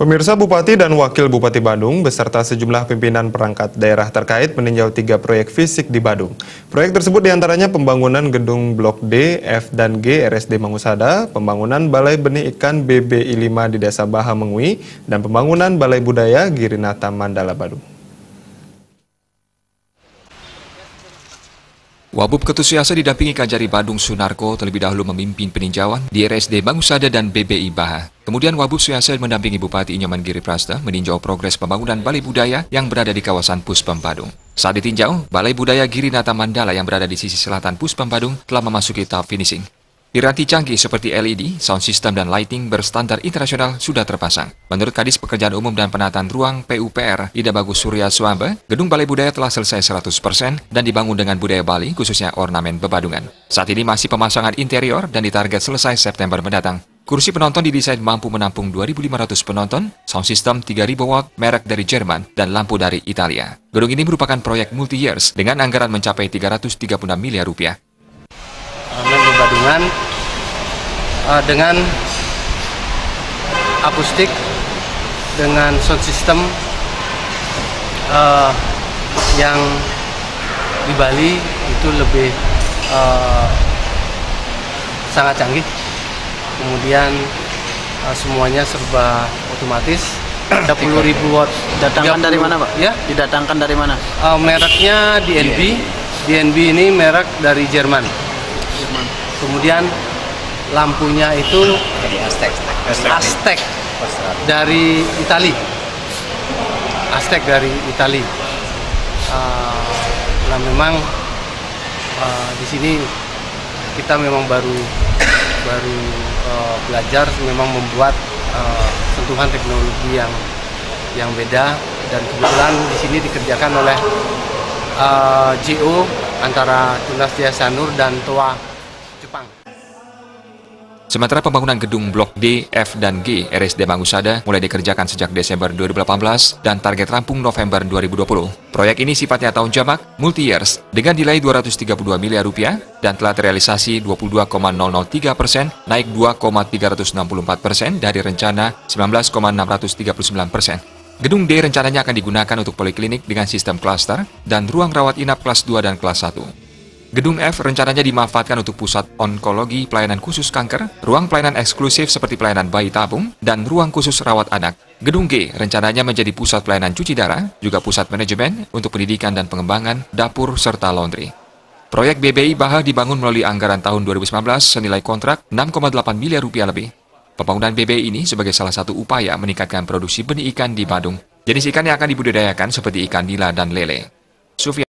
Pemirsa, Bupati dan Wakil Bupati Badung beserta sejumlah pimpinan perangkat daerah terkait meninjau 3 proyek fisik di Badung. Proyek tersebut diantaranya pembangunan gedung Blok D, F, dan G RSD Mangusada, pembangunan Balai Benih Ikan BBI5 di Desa Baha Mengui, dan pembangunan Balai Budaya Giri Nata Mandala Badung. Wabub Ketut Suyasa didampingi Kajari Badung Sunarko terlebih dahulu memimpin peninjauan di RSD Mangusada dan BBI Baha. Kemudian Wabub Suyasa mendampingi Bupati Inyoman Giri Prasta meninjau progres pembangunan Balai Budaya yang berada di kawasan Puspem Badung. Saat ditinjau, Balai Budaya Giri Nata Mandala yang berada di sisi selatan Puspem Badung telah memasuki tahap finishing. Piranti canggih seperti LED, sound system, dan lighting berstandar internasional sudah terpasang. Menurut Kadis Pekerjaan Umum dan Penataan Ruang PUPR, Ida Bagus Surya Suambe, gedung Balai Budaya telah selesai 100% dan dibangun dengan budaya Bali, khususnya ornamen bebadungan. Saat ini masih pemasangan interior dan ditarget selesai September mendatang. Kursi penonton didesain mampu menampung 2.500 penonton, sound system 3.000 watt, merek dari Jerman, dan lampu dari Italia. Gedung ini merupakan proyek multi-years dengan anggaran mencapai 336 miliar rupiah. Badungan dengan akustik, dengan sound system yang di Bali itu lebih sangat canggih, kemudian semuanya serba otomatis. 30.000 watt. Datangkan dari mana, Pak? Ya, didatangkan dari mana? Mereknya DNB. DNB ini merek dari Jerman. Kemudian lampunya itu Aztec dari Itali. Nah, memang di sini kita memang baru belajar, memang membuat sentuhan teknologi yang beda, dan kebetulan di sini dikerjakan oleh GU antara Tunas Sanur dan Toa. Sementara pembangunan gedung Blok D, F, dan G RSD Mangusada mulai dikerjakan sejak Desember 2018 dan target rampung November 2020. Proyek ini sifatnya tahun jamak, multi-years, dengan nilai 232 miliar rupiah dan telah terrealisasi 22,003%, naik 2,364% dari rencana 19,639%. Gedung D rencananya akan digunakan untuk poliklinik dengan sistem klaster dan ruang rawat inap kelas 2 dan kelas 1. Gedung F rencananya dimanfaatkan untuk pusat onkologi, pelayanan khusus kanker, ruang pelayanan eksklusif seperti pelayanan bayi tabung, dan ruang khusus rawat anak. Gedung G rencananya menjadi pusat pelayanan cuci darah, juga pusat manajemen untuk pendidikan dan pengembangan, dapur, serta laundry. Proyek BBI Baha dibangun melalui anggaran tahun 2019 senilai kontrak 6,8 miliar rupiah lebih. Pembangunan BBI ini sebagai salah satu upaya meningkatkan produksi benih ikan di Badung. Jenis ikan yang akan dibudidayakan seperti ikan nila dan lele.